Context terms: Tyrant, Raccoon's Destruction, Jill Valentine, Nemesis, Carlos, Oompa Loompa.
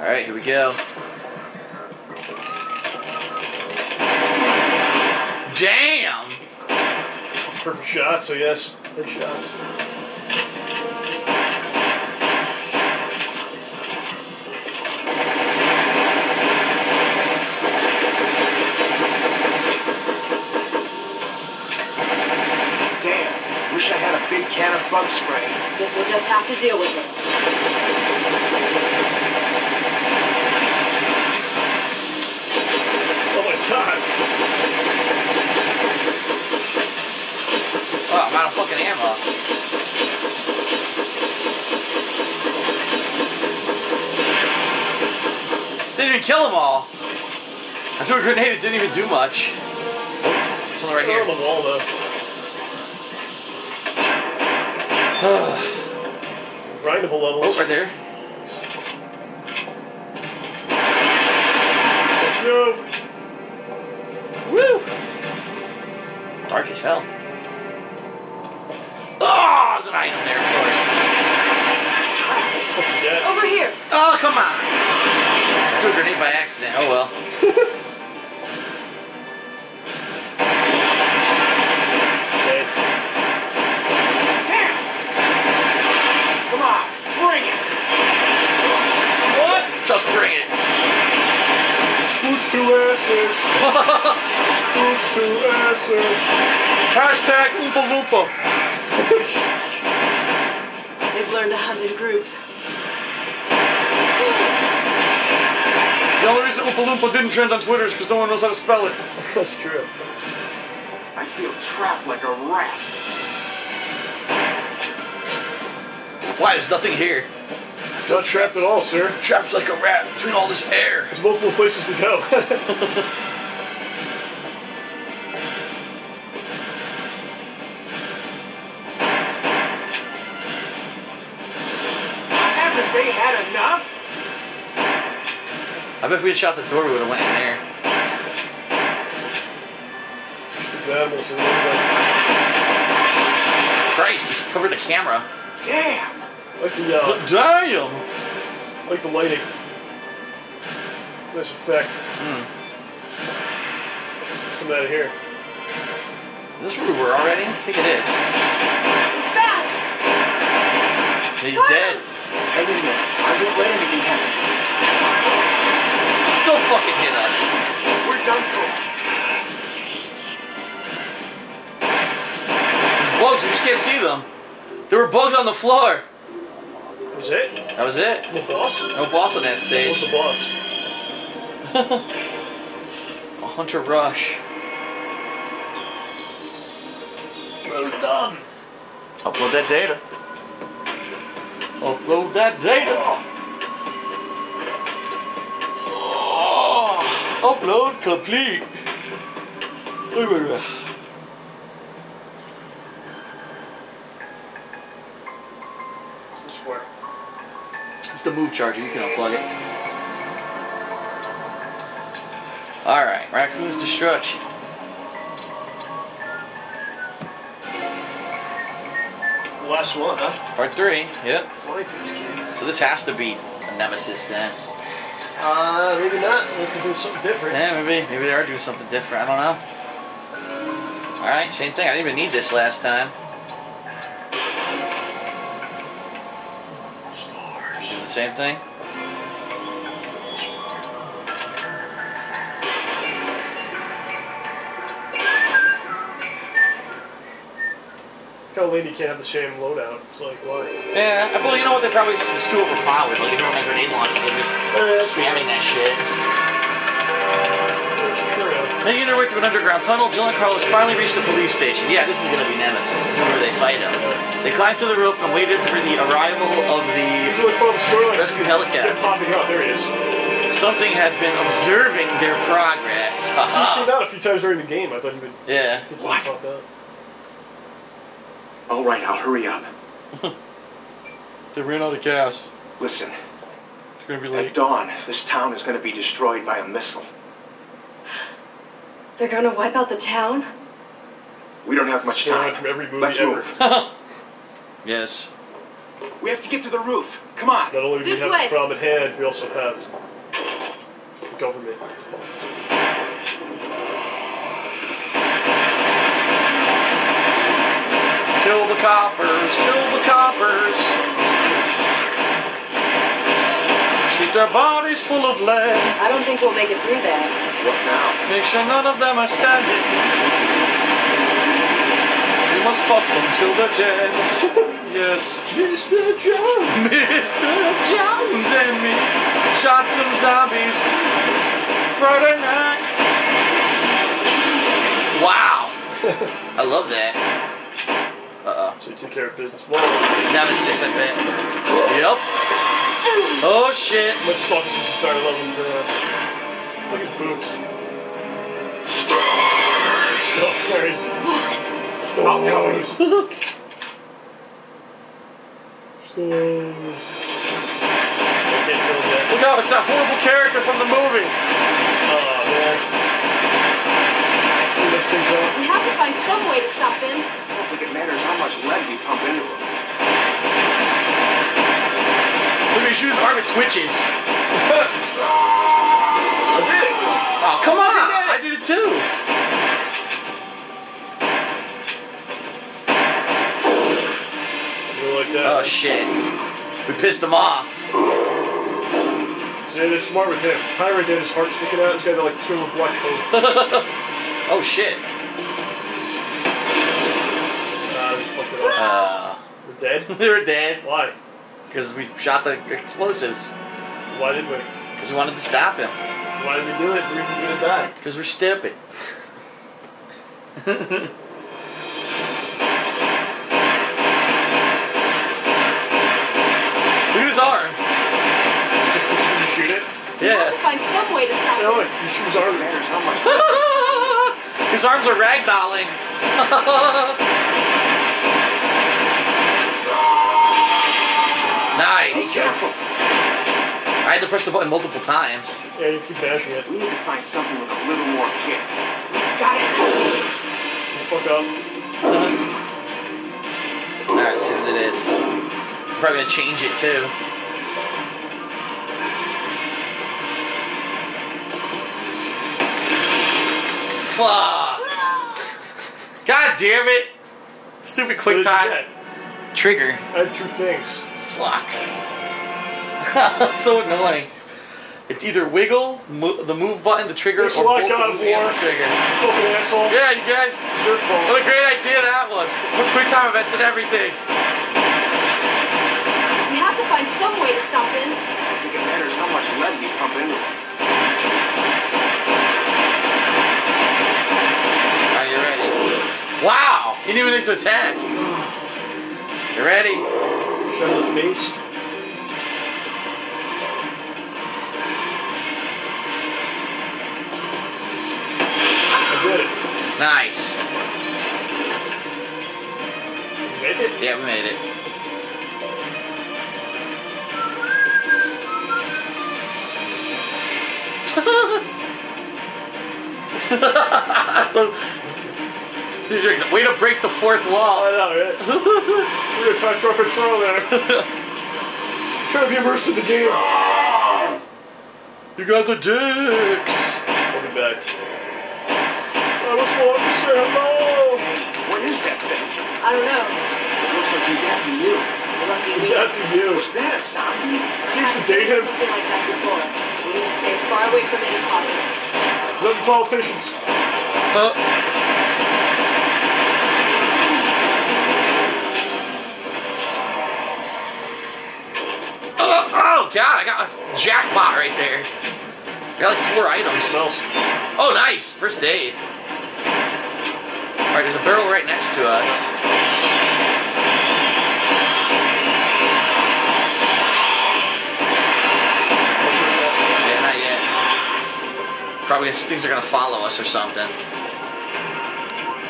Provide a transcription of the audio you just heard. Alright, here we go. Damn! Perfect shots, I guess. Good shots. Damn, wish I had a big can of bug spray. Guess we'll just have to deal with it. Oh my god! Oh, I'm out of fucking ammo. Didn't even kill them all. I threw a grenade, it didn't even do much. There's one right here. I killed them all, though. Some grindable levels. Oh, right there. Yo. Woo! Dark as hell. Oh, there's an item there, of course. Trapped. Over here. Oh, come on. I threw a grenade by accident. Oh, well. Okay. Damn. Come on. Bring it. What? Just bring it. Boots to asses. Boots to asses. Hashtag Oompa Loompa. They've learned to hunt in groups. The only reason Oompa Loompa didn't trend on Twitter is because no one knows how to spell it. That's true. I feel trapped like a rat. Why? There's nothing here. I feel trapped at all, sir. Trapped like a rat between all this air. There's multiple places to go. They had enough? I bet if we had shot the door, we would have went in there. Christ, he covered the camera. Damn! Like the, damn! Like the lighting. Nice effect. Let's come out of here. Is this where we were already? I think it is. It's fast! He's dead. I didn't know. I won't let anything happen to you. Still fucking hit us. We're done for. Bugs, we just can't see them. There were bugs on the floor. That was it? That was it. No boss? No boss on that stage. What's the boss? A hunter rush. Well done. Upload that data. Upload that data! Oh. Upload complete! What's this for? It's the move charger, you can unplug it. Alright, Raccoon's Destruction. Last one, huh? Part 3, yep. So this has to be a Nemesis then. Maybe not, unless they do something different. Yeah, maybe they are doing something different, I don't know. Alright, same thing, I didn't even need this last time. Stars. Do the same thing? You can't have the same loadout. It's like, why? Yeah, well, you know what? They probably it's too overpowered. Like, even when my grenade launchers, they're just spamming that shit. Making their way through an underground tunnel, Jill and Carlos finally reached the police station. Yeah, this is going to be Nemesis. This is where they fight him. They climbed to the roof and waited for the arrival of the rescue helicopter. Popping up. There he is. Something had been observing their progress. He came out a few times during the game. I thought he would. Yeah. What? All right, I'll hurry up. They ran out of gas. Listen, it's gonna be late. At dawn, this town is going to be destroyed by a missile. They're going to wipe out the town? We don't have much time. From every movie Let's move. Yes. We have to get to the roof. Come on. Not only do we have the problem at hand, we also have the government. Kill the coppers. Kill the coppers. Shoot their bodies full of lead. I don't think we'll make it through that. What now? Make sure none of them are standing. We must fuck them till they're dead. Yes. Mr. Jones! Mr. Jones and me shot some zombies Friday night. Wow! I love that. Uh-oh. So you took care of business. Whoa. Nemesis, I bet. Yep. Oh, shit. Let's talk this entire level. Look at his boots. Stars! What? Stars. Look. Stars. Look out, it's that horrible character from the movie. Oh, man. We have to find some way to stop him. I don't think it matters how much lead we pump into him. Look at his shoes, arm, it twitches. I did it. Oh, come on. I did it too. Like that. Oh shit. We pissed him off. See, they're smart with him. Tyrant did his heart sticking out. He's got like two black coat. Oh shit. We're dead? They were dead. Why? Because we shot the explosives. Why did we? Because we wanted to stop him. Why did we do it? We're going to die. Because we're stupid. Yeah. Find some way to stop him. His shoes are matters how much. His arms are ragdolling. Nice. Be careful. I had to press the button multiple times. Yeah, you keep bashing it. We need to find something with a little more kick. We've got it. Fuck up. All right, see what it is. I'm probably gonna change it too. God damn it! Stupid quick time trigger. I had two things. Fuck. So annoying. It's either wiggle, the move button, the trigger, or both the move and the trigger. Fucking asshole. Yeah, you guys. It's your fault. What a great idea that was. Put quick time events and everything. We have to find some way to stop him. I think it matters how much lead we pump into him. Wow! You didn't even need to attack. You ready? Shut the face. I did it. Nice. You made it? Yeah, we made it. Way to break the fourth wall. I know, right? We're going to try to show control there. Trying to be immersed in the game. You guys are dicks. I'll be back. I just wanted to say hello. Hey, what is that thing? I don't know. It looks like he's after you. He's after you. Is that a zombie? He's to date him. Something like that before. We need to stay as far away from it as possible. Love the politicians. Oh god, I got a jackpot right there. I got like 4 items. Oh nice, first aid. Alright, there's a barrel right next to us. Yeah, not yet. Probably things are gonna follow us or something.